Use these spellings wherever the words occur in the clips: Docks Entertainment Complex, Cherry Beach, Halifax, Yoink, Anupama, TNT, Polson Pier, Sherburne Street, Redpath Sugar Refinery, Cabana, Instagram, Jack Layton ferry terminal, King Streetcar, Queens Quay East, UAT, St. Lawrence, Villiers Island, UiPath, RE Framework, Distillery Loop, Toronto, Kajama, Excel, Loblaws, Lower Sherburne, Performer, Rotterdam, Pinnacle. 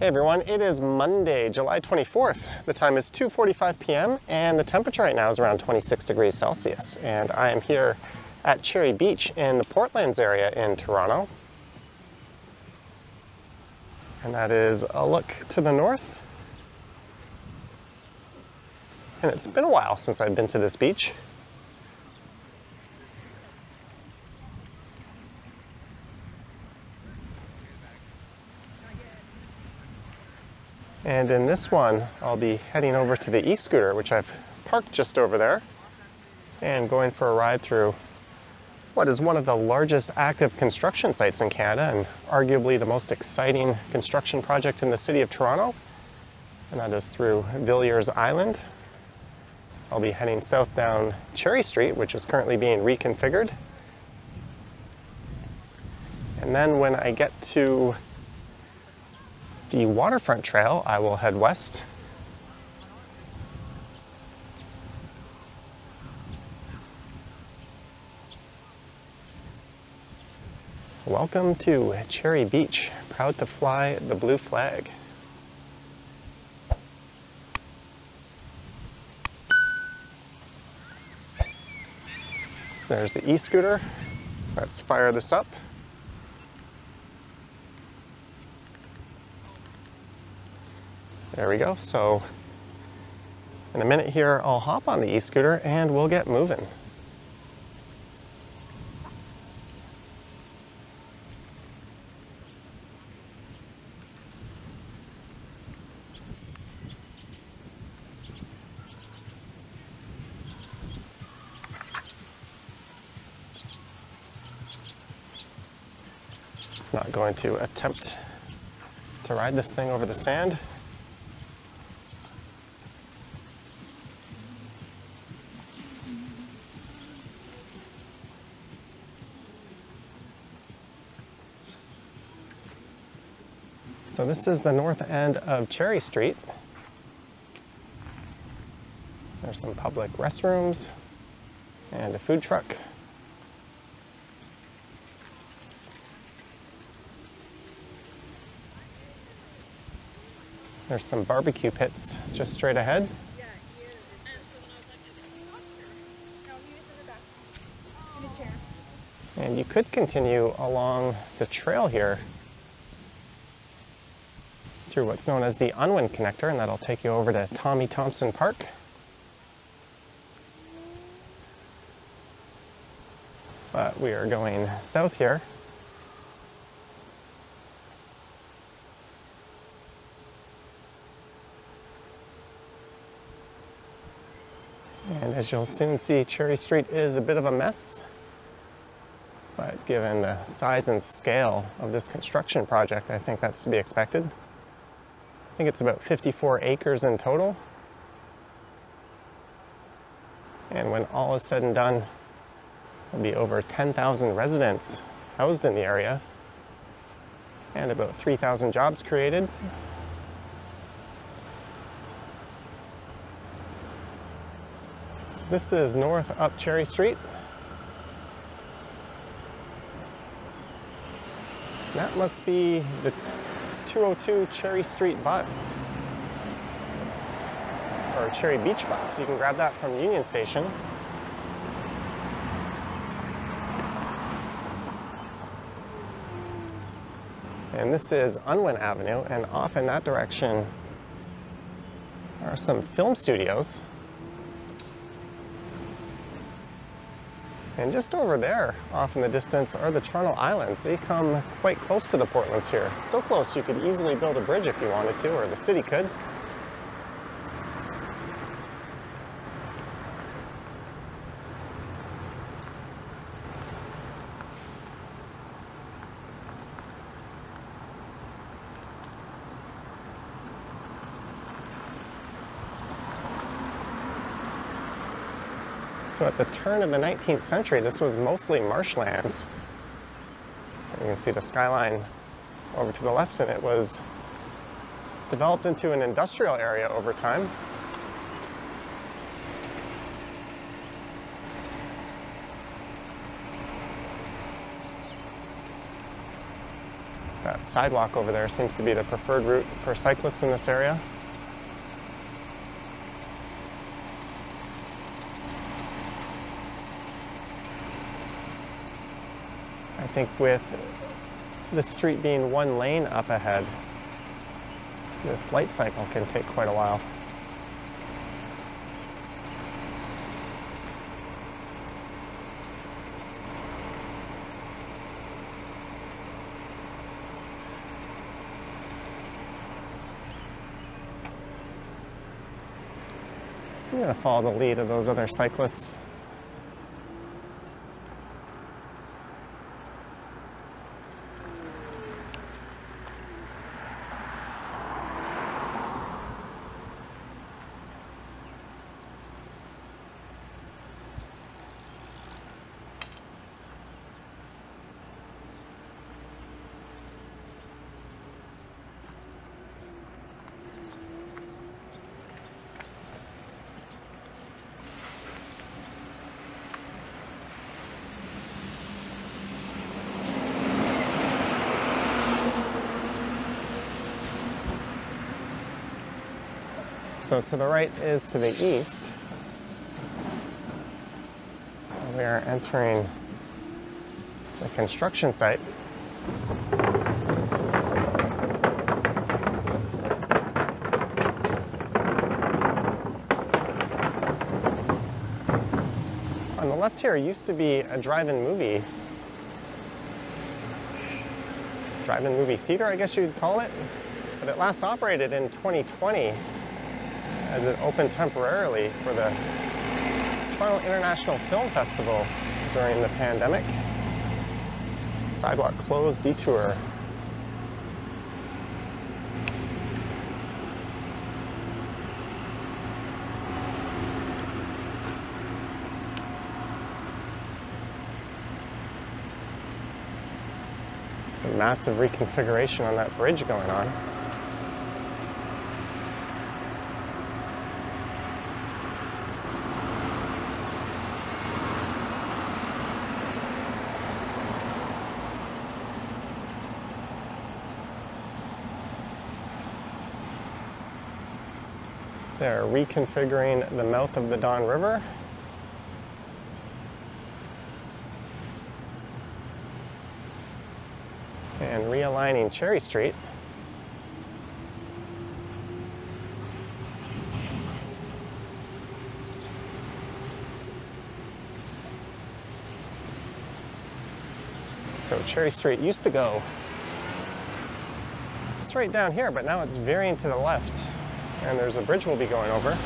Hey everyone, it is Monday, July 24th. The time is 2:45 p.m. and the temperature right now is around 26 degrees Celsius. And I am here at Cherry Beach in the Port Lands area in Toronto. And that is a look to the north. And it's been a while since I've been to this beach. And in this one, I'll be heading over to the e-scooter, which I've parked just over there, and going for a ride through what is one of the largest active construction sites in Canada and arguably the most exciting construction project in the city of Toronto, and that is through Villiers Island. I'll be heading south down Cherry Street, which is currently being reconfigured. And then when I get to the waterfront trail, I will head west. Welcome to Cherry Beach. Proud to fly the blue flag. So there's the e-scooter. Let's fire this up. There we go. So in a minute here, I'll hop on the e-scooter and we'll get moving. Not going to attempt to ride this thing over the sand. So this is the north end of Cherry Street. There's some public restrooms and a food truck. There's some barbecue pits just straight ahead. And you could continue along the trail here through what's known as the Unwin Connector, and that'll take you over to Tommy Thompson Park. But we are going south here. And as you'll soon see, Cherry Street is a bit of a mess, but given the size and scale of this construction project, I think that's to be expected. I think it's about 54 acres in total. And when all is said and done, there'll be over 10,000 residents housed in the area and about 3,000 jobs created. So this is north up Cherry Street. That must be the 202 Cherry Street bus, or Cherry Beach bus. You can grab that from Union Station. And this is Unwin Avenue, and off in that direction are some film studios. And just over there, off in the distance, are the Toronto Islands. They come quite close to the Portlands here. So close you could easily build a bridge if you wanted to, or the city could. So at the turn of the 19th century, this was mostly marshlands. You can see the skyline over to the left, and it was developed into an industrial area over time. That That sidewalk over there seems to be the preferred route for cyclists in this area. I think with the street being one lane up ahead, this light cycle can take quite a while. I'm going to follow the lead of those other cyclists. So to the right is to the east. We are entering the construction site. On the left here used to be a drive-in movie theater, I guess you'd call it, but it last operated in 2020. As it opened temporarily for the Toronto International Film Festival during the pandemic. Sidewalk closed detour. It's a massive reconfiguration on that bridge going on. They're reconfiguring the mouth of the Don River. And realigning Cherry Street. So Cherry Street used to go straight down here, but now it's veering to the left. And there's a bridge we'll be going over.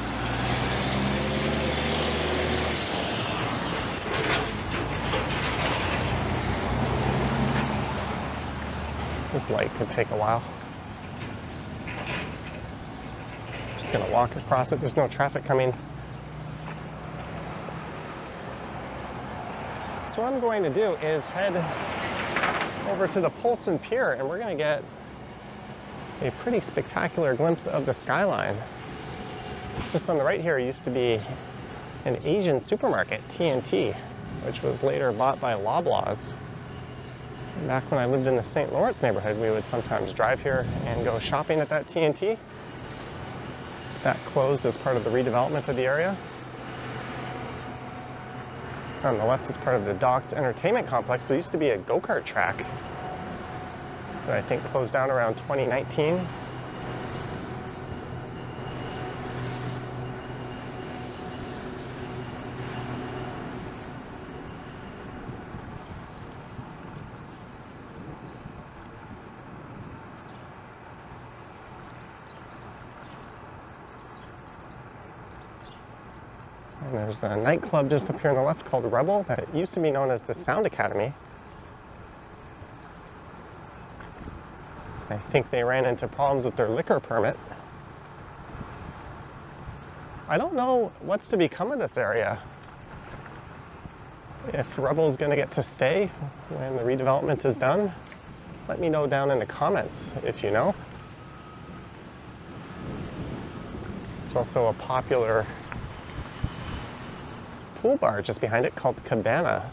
This light could take a while. I'm just gonna walk across it. There's no traffic coming. So what I'm going to do is head over to the Polson Pier, and we're gonna get a pretty spectacular glimpse of the skyline. Just on the right here used to be an Asian supermarket, TNT, which was later bought by Loblaws. And back when I lived in the St. Lawrence neighborhood, we would sometimes drive here and go shopping at that TNT. That closed as part of the redevelopment of the area. On the left is part of the Docks Entertainment Complex. There used to be a go-kart track that I think closed down around 2019. And there's a nightclub just up here on the left called Rebel that used to be known as the Sound Academy. I think they ran into problems with their liquor permit. I don't know what's to become of this area. If Rebel is going to get to stay when the redevelopment is done, let me know down in the comments if you know. There's also a popular pool bar just behind it called Cabana.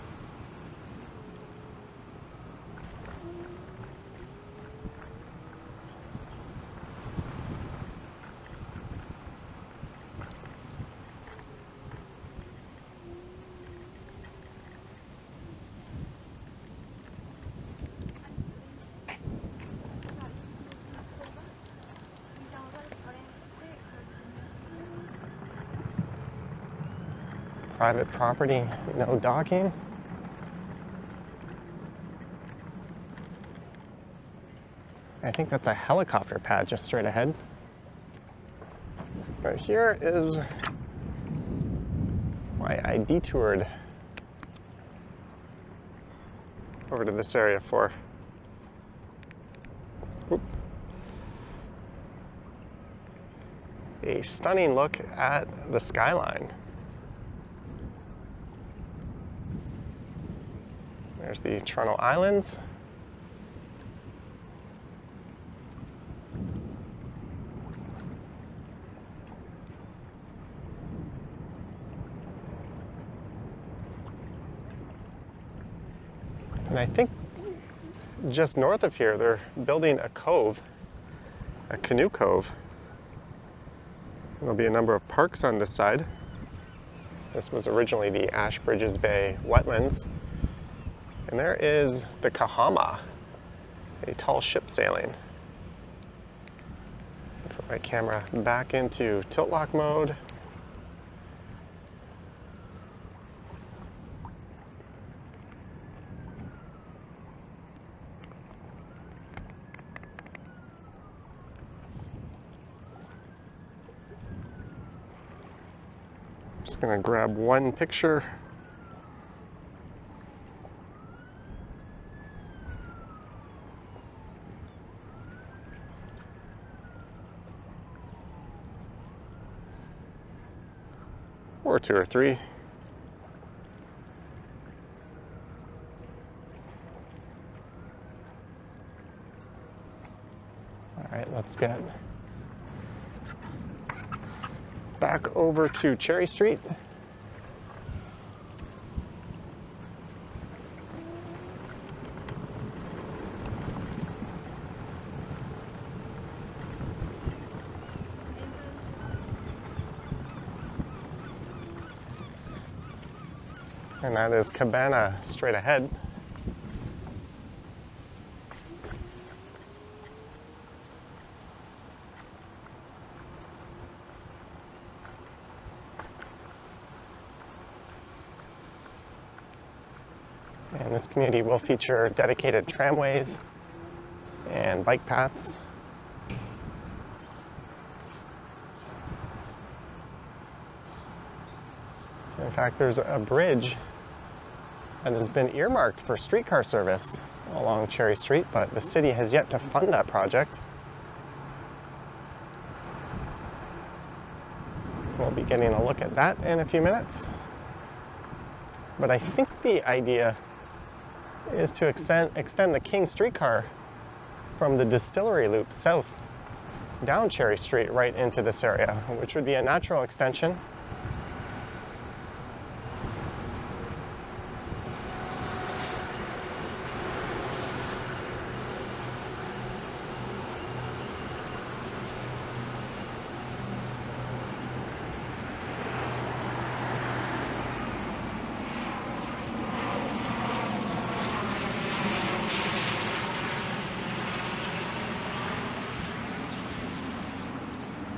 private property, no docking. I think that's a helicopter pad just straight ahead. But here is why I detoured over to this area for. Whoop. A stunning look at the skyline. There's the Toronto Islands. And I think just north of here, they're building a cove, a canoe cove. There'll be a number of parks on this side. This was originally the Ashbridges Bay Wetlands. And there is the Kajama, a tall ship sailing. Put my camera back into tilt-lock mode. Just gonna grab one picture. Or two or three. All right, let's get back over to Cherry Street. And that is Cabana straight ahead. And this community will feature dedicated tramways and bike paths. In fact, there's a bridge that has been earmarked for streetcar service along Cherry Street, but the city has yet to fund that project. We'll be getting a look at that in a few minutes. But I think the idea is to extend the King Streetcar from the Distillery Loop south down Cherry Street right into this area, which would be a natural extension.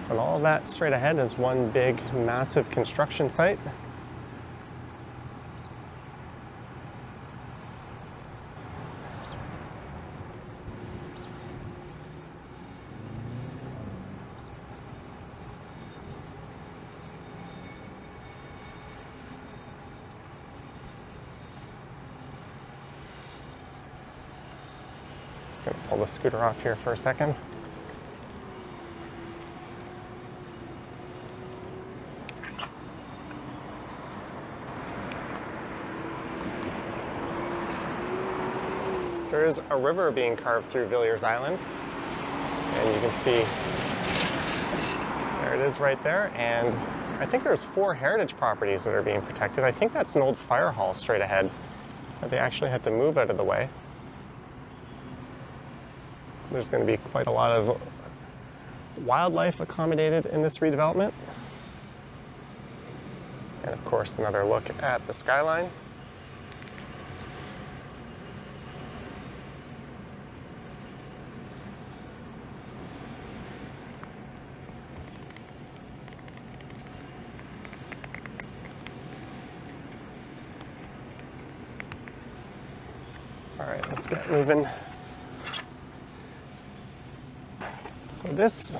And all that straight ahead is one big, massive construction site. Just gonna pull the scooter off here for a second. There is a river being carved through Villiers Island, and you can see there it is right there. And I think there's four heritage properties that are being protected. I think that's an old fire hall straight ahead that they actually had to move out of the way. There's going to be quite a lot of wildlife accommodated in this redevelopment. And of course, another look at the skyline. All right, let's get moving. So this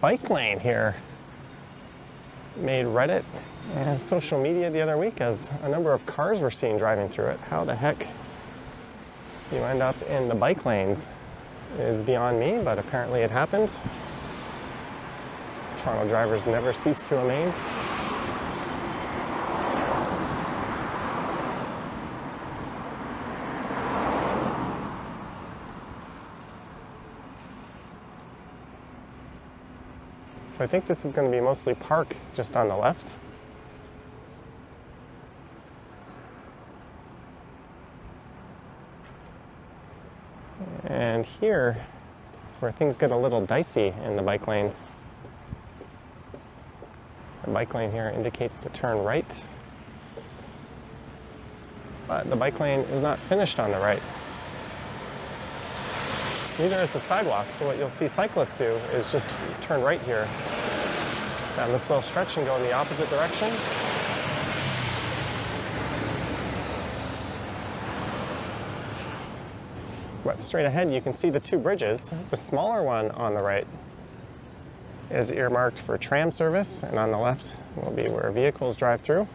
bike lane here made Reddit and social media the other week as a number of cars were seen driving through it. How the heck you end up in the bike lanes is beyond me, but apparently it happened. Toronto drivers never cease to amaze. So I think this is going to be mostly park just on the left. And here is where things get a little dicey in the bike lanes. The bike lane here indicates to turn right, but the bike lane is not finished on the right. Neither is the sidewalk, so what you'll see cyclists do is just turn right here down this little stretch and go in the opposite direction. But straight ahead you can see the two bridges. The smaller one on the right is earmarked for tram service, and on the left will be where vehicles drive through.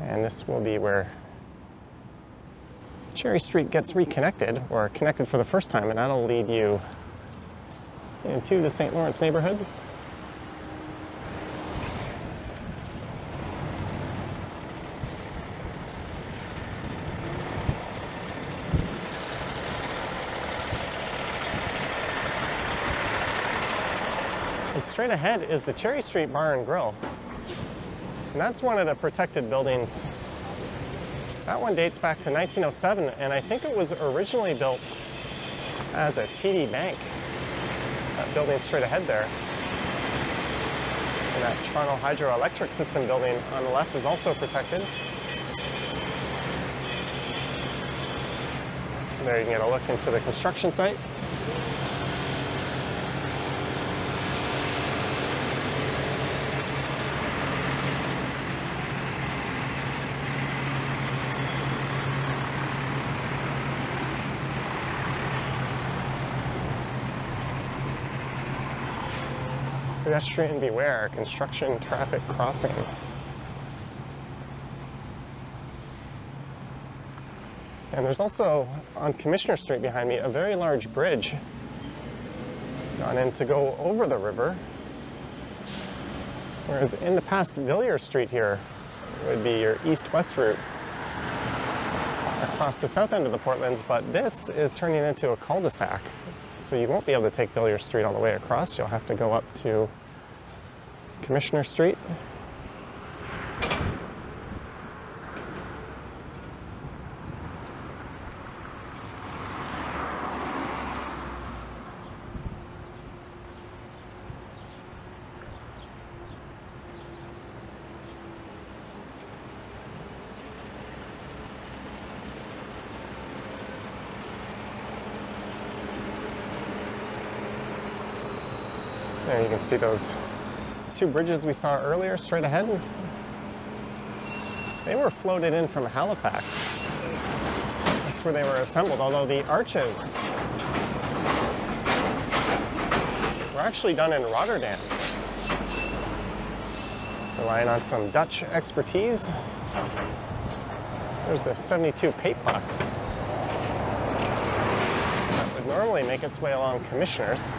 And this will be where Cherry Street gets reconnected, or connected for the first time, and that'll lead you into the St. Lawrence neighborhood. And straight ahead is the Cherry Street Bar and Grill. And that's one of the protected buildings. That one dates back to 1907, and I think it was originally built as a TD Bank. That building straight ahead there. And that Toronto Hydroelectric System building on the left is also protected. There you can get a look into the construction site. Pedestrian beware, construction traffic crossing. And there's also, on Commissioner Street behind me, a very large bridge gone in to go over the river. Whereas in the past, Villiers Street here would be your east-west route across the south end of the Port Lands, but this is turning into a cul-de-sac. So you won't be able to take Villiers Street all the way across. You'll have to go up to Commissioner Street. There you can see those two bridges we saw earlier straight ahead. They were floated in from Halifax. That's where they were assembled, although the arches were actually done in Rotterdam. Relying on some Dutch expertise. There's the 72 Pate bus. That would normally make its way along Commissioners.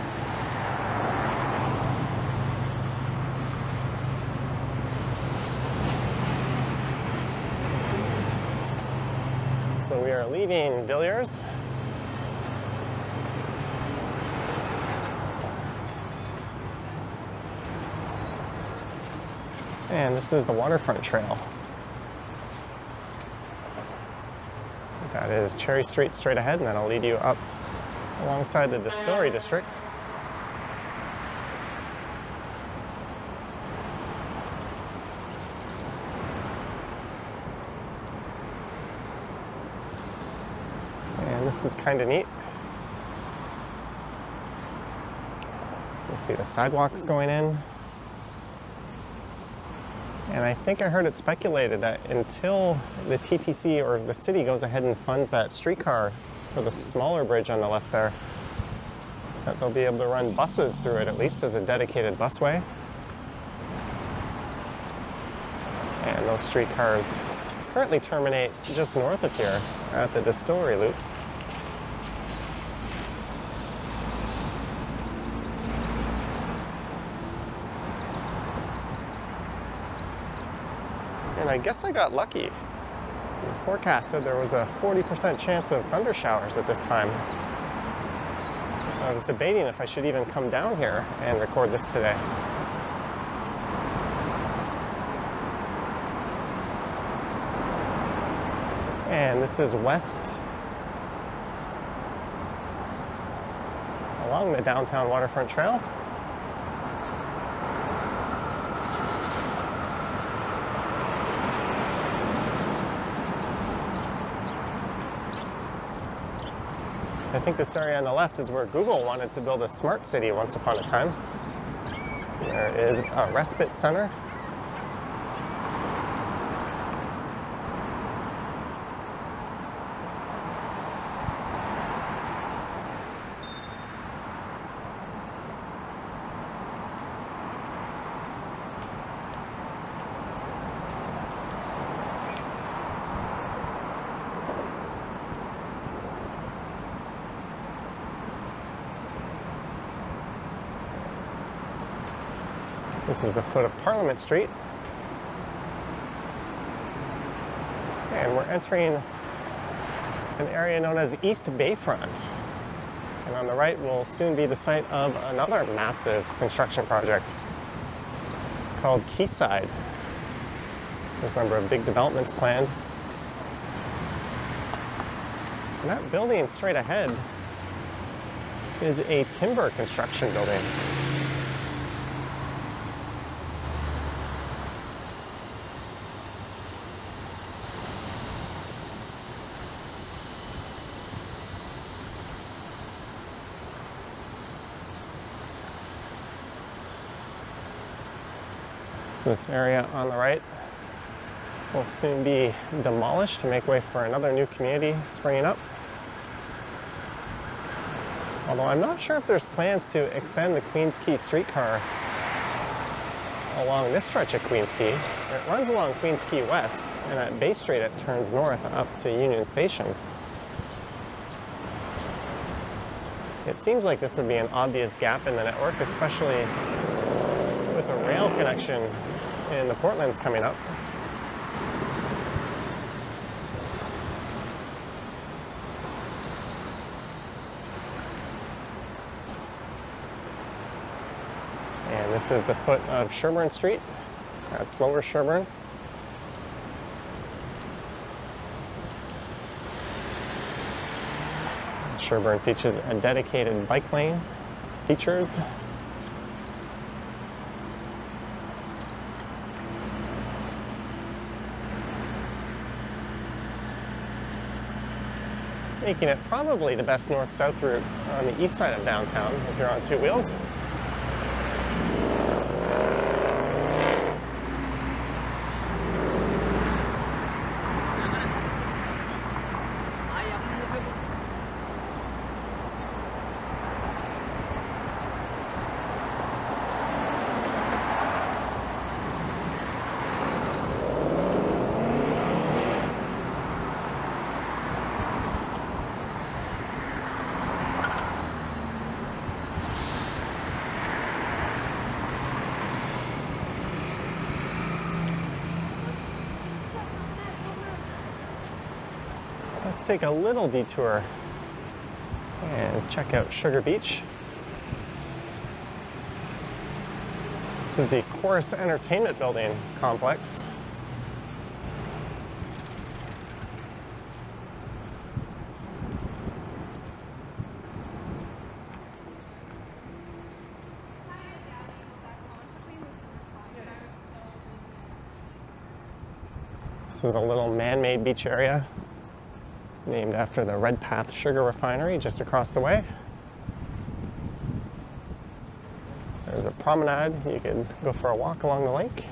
So we are leaving Villiers. And this is the waterfront trail. That is Cherry Street straight ahead, and that'll lead you up alongside the Distillery District. This is kind of neat. You can see the sidewalks going in. And I think I heard it speculated that until the TTC or the city goes ahead and funds that streetcar for the smaller bridge on the left there, that they'll be able to run buses through it, at least as a dedicated busway. And those streetcars currently terminate just north of here at the Distillery Loop. And I guess I got lucky. The forecast said there was a 40% chance of thunder showers at this time. So I was debating if I should even come down here and record this today. And this is west along the downtown waterfront trail. I think this area on the left is where Google wanted to build a smart city once upon a time. There is a respite center. This is the foot of Parliament Street. And we're entering an area known as East Bayfront. And on the right will soon be the site of another massive construction project called Quayside. There's a number of big developments planned. And that building straight ahead is a timber construction building. This area on the right will soon be demolished to make way for another new community springing up. Although I'm not sure if there's plans to extend the Queens Quay streetcar along this stretch of Queens Quay. It runs along Queens Quay West, and at Bay Street it turns north up to Union Station. It seems like this would be an obvious gap in the network, especially with a rail connection in the Port Lands coming up. And this is the foot of Sherburne Street. That's Lower Sherburne. Sherburne features a dedicated bike lane. Making it probably the best north-south route on the east side of downtown if you're on two wheels. Let's take a little detour and check out Sugar Beach. This is the Chorus Entertainment Building complex. This is a little man-made beach area, named after the Redpath Sugar Refinery just across the way. There's a promenade. You could go for a walk along the lake.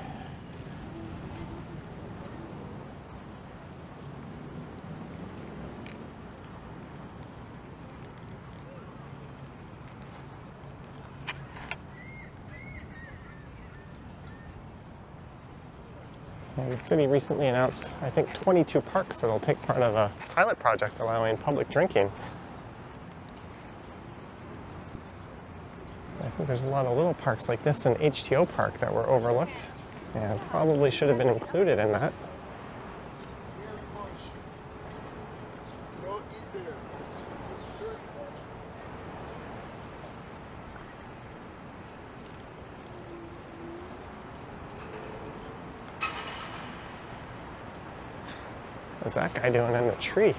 And the city recently announced, I think, 22 parks that'll take part of a pilot project allowing public drinking. I think there's a lot of little parks like this in HTO Park that were overlooked and probably should have been included in that. What's that guy doing in the tree?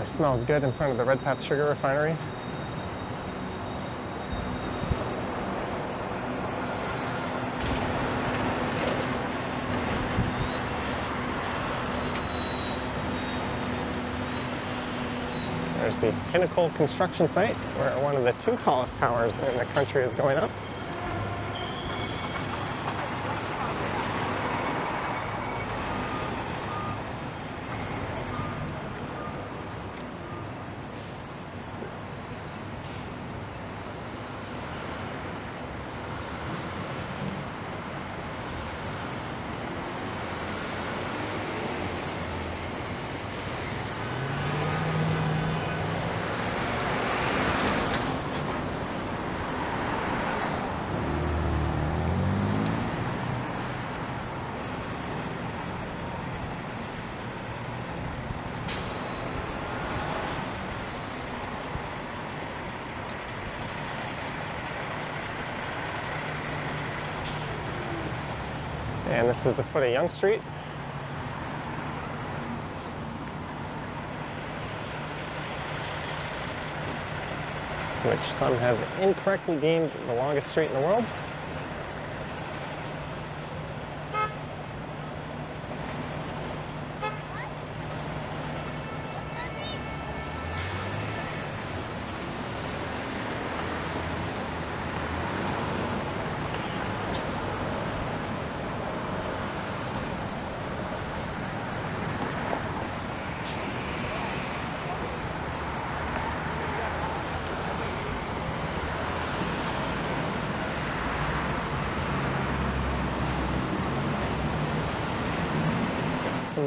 It smells good in front of the Redpath Sugar Refinery. There's the Pinnacle construction site, where one of the two tallest towers in the country is going up. And this is the foot of Yonge Street. Which some have incorrectly deemed the longest street in the world.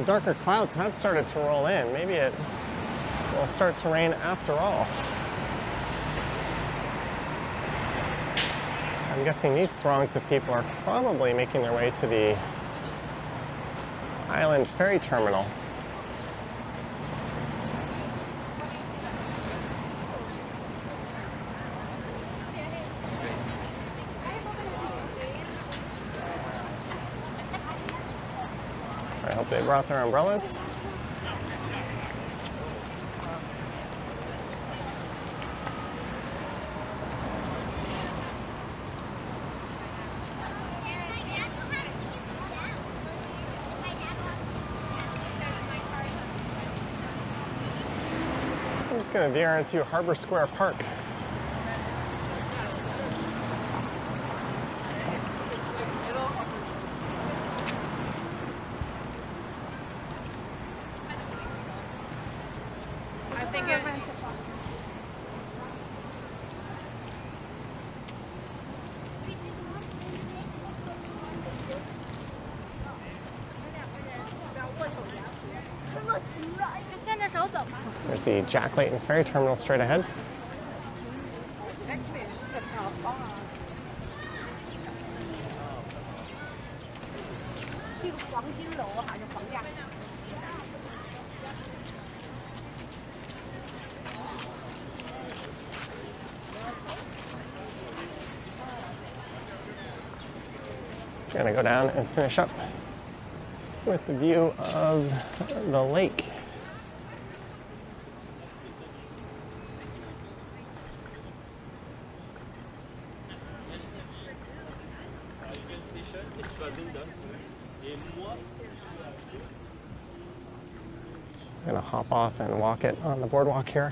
Darker clouds have started to roll in. Maybe it will start to rain after all. I'm guessing these throngs of people are probably making their way to the island ferry terminal. They brought their umbrellas. I'm just going to veer into Harbor Square Park. There's the Jack Layton ferry terminal straight ahead. We're gonna go down and finish up with the view of the lake. I'm gonna hop off and walk it on the boardwalk here.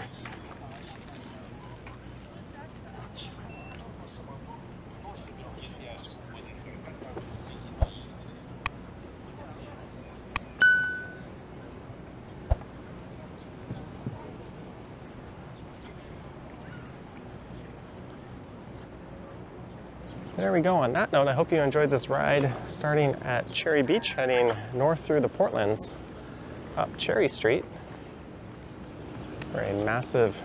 There we go. On that note, I hope you enjoyed this ride starting at Cherry Beach, heading north through the Port Lands, up Cherry Street, where a massive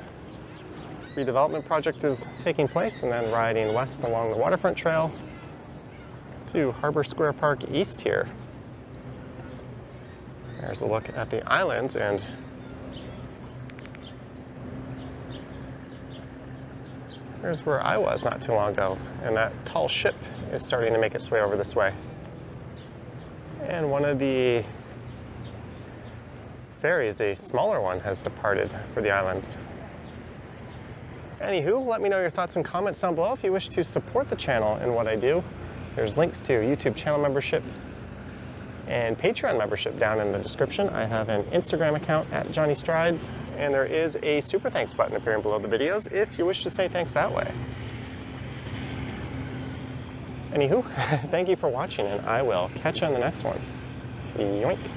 redevelopment project is taking place, and then riding west along the waterfront trail to Harbor Square Park East here. There's a look at the islands and here's where I was not too long ago, and that tall ship is starting to make its way over this way. And one of the ferries, a smaller one, has departed for the islands. Anywho, let me know your thoughts and comments down below if you wish to support the channel and what I do. There's links to YouTube channel membership and Patreon membership down in the description. I have an Instagram account at Johnny Strides, and there is a super thanks button appearing below the videos if you wish to say thanks that way. Anywho, thank you for watching, and I will catch you on the next one. Yoink.